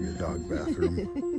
your dog bathroom.